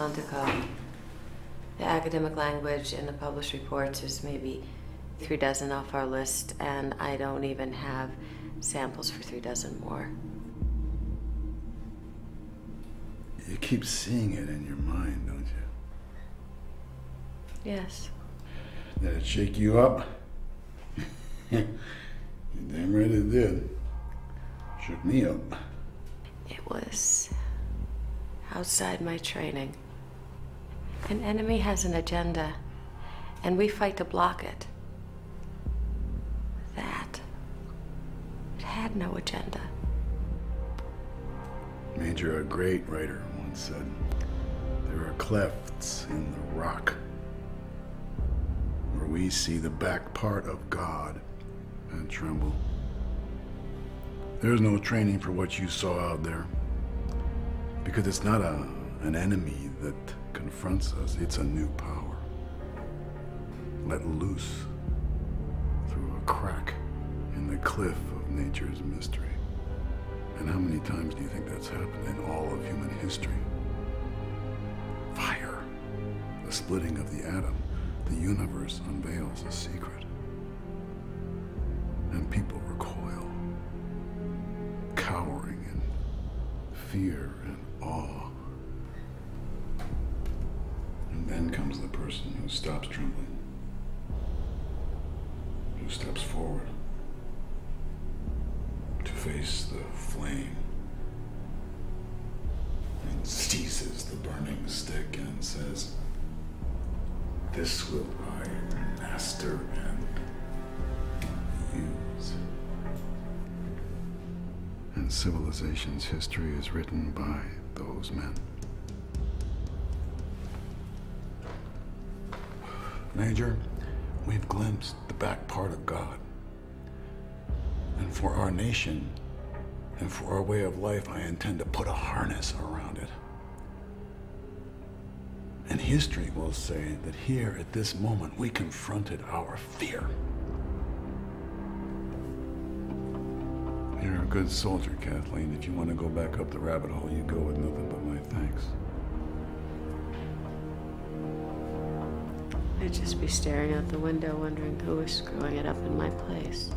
Quantico. The academic language in the published reports is maybe 3 dozen off our list, and I don't even have samples for 3 dozen more. You keep seeing it in your mind, don't you? Yes. Did it shake you up? You're damn right it did. Shook me up. It was outside my training. An enemy has an agenda, and we fight to block it. It had no agenda. Major, a great writer, once said, there are clefts in the rock where we see the back part of God and tremble. There's no training for what you saw out there, because it's not an enemy that confronts us, it's a new power let loose through a crack in the cliff of nature's mystery. And how many times do you think that's happened in all of human history? Fire, the splitting of the atom, the universe unveils a secret, and people recoil, cowering in fear and awe. And then comes the person who stops trembling, who steps forward to face the flame and seizes the burning stick and says, "This will I master and use." And civilization's history is written by those men. Major, we've glimpsed the back part of God. And for our nation, and for our way of life, I intend to put a harness around it. And history will say that here, at this moment, we confronted our fear. You're a good soldier, Kathleen. If you want to go back up the rabbit hole, you go with nothing but my thanks. I'd just be staring out the window, wondering who was screwing it up in my place.